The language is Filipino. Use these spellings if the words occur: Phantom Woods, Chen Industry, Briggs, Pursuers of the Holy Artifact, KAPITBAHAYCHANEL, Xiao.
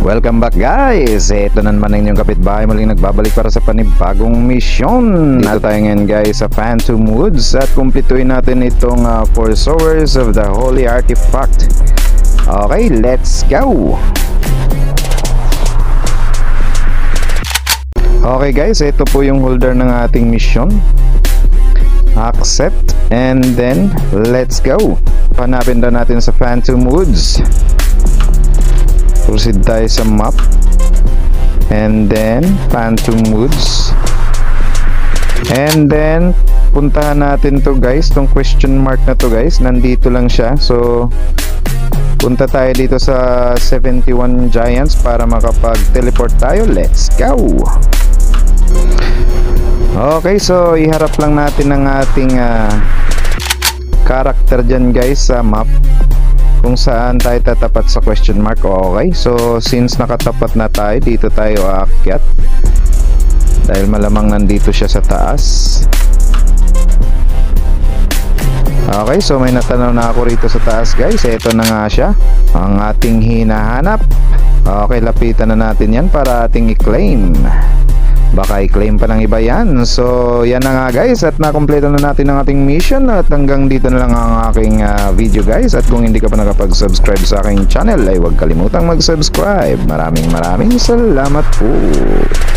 Welcome back guys! Ito na naman ang inyong kapitbahay, muling nagbabalik para sa panibagong mission. Dito tayo ngayon guys sa Phantom Woods at kumpletuhin natin itong Pursuers of the Holy Artifact. Okay, let's go! Okay guys, ito po yung holder ng ating mission. Accept and then let's go! Hanapin daw natin sa Phantom Woods. Proceed tayo sa map and then Phantom Woods and then puntahan natin to guys, tong question mark na to guys, nandito lang siya, so punta tayo dito sa 71 Giants para makapag teleport tayo. Let's go. Okay, so iharap lang natin ang ating character dyan guys sa map kung saan tayo tatapat sa question mark. Okay, so since nakatapat na tayo, dito tayo aakyat dahil malamang nandito siya sa taas. Okay, so may natanaw na ako rito sa taas guys. Ito na nga siya, ang ating hinahanap. Okay, lapitan na natin yan para ating i-claim. Baka i-claim pa ng iba yan. So yan na nga guys, at nakompleto na natin ang ating mission. At hanggang dito na lang ang aking video guys. At kung hindi ka pa nakapag-subscribe sa aking channel, ay huwag kalimutang mag-subscribe. Maraming salamat po.